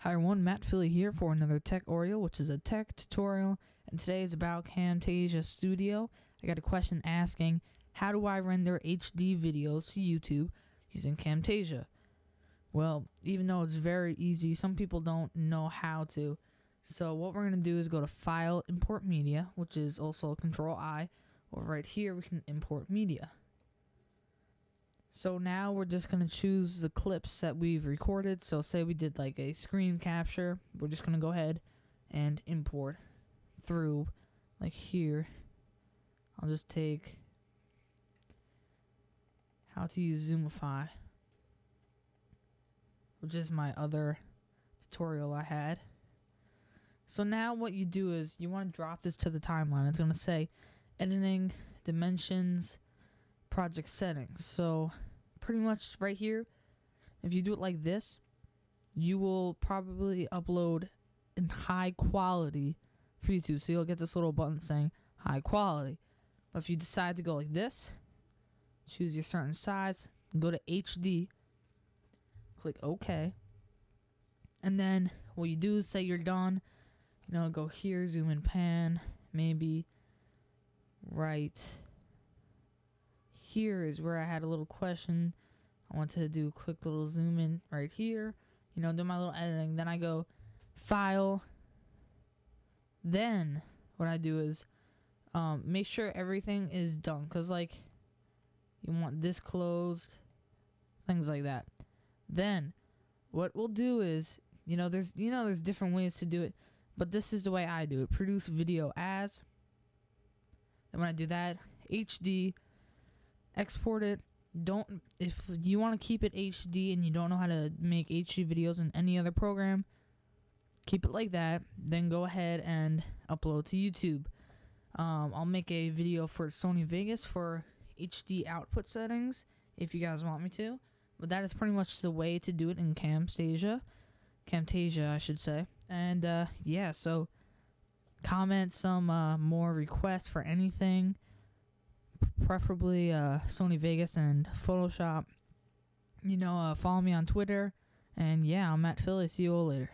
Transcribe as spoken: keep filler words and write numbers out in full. Hi everyone, Matt Philly here for another Tech Oriole, which is a tech tutorial, and today is about Camtasia Studio. I got a question asking, how do I render H D videos to YouTube using Camtasia? Well, even though it's very easy, some people don't know how to. So what we're going to do is go to File, Import Media, which is also Control I, or right here we can import media. So now we're just going to choose the clips that we've recorded. So say we did like a screen capture. We're just going to go ahead and import through like here. I'll just take how to use Zoomify, which is my other tutorial I had. So now what you do is you want to drop this to the timeline. It's going to say editing, dimensions, project settings. So pretty much right here, if you do it like this, you will probably upload in high quality for YouTube. So you'll get this little button saying high quality. But if you decide to go like this, choose your certain size, go to H D, click OK. And then what you do is say you're done, you know, go here, zoom and pan, maybe right here is where I had a little question. I wanted to do a quick little zoom in right here, you know, do my little editing. Then I go file. Then what I do is um, make sure everything is done, because like you want this closed, things like that. Then what we'll do is, you know, there's you know there's different ways to do it, but this is the way I do it. Produce video as. And when I do that, H D, export it. Don't, if you want to keep it H D and you don't know how to make H D videos in any other program, keep it like that. Then go ahead and upload to YouTube. Um, I'll make a video for Sony Vegas for H D output settings if you guys want me to. But that is pretty much the way to do it in Camtasia. Camtasia, I should say. And uh, yeah, so comment some uh, more requests for anything. Preferably uh, Sony Vegas and Photoshop. You know, uh, follow me on Twitter. And yeah, I'm Matt Philly. See you all later.